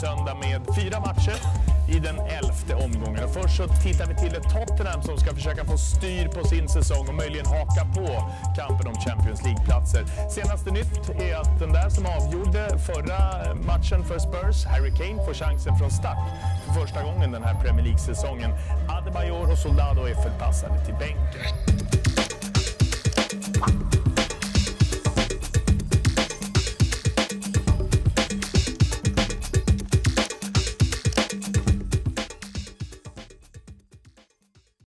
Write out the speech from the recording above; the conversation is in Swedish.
söndag med 4 matcher i den 11:e omgången. Först så tittar vi till ett Tottenham som ska försöka få styr på sin säsong och möjligen haka på kampen om Champions League-platser. Senaste nytt är att den där som avgjorde förra matchen för Spurs, Harry Kane, får chansen från start för första gången den här Premier League-säsongen. Adebayor och Soldado är förpassade till bänken.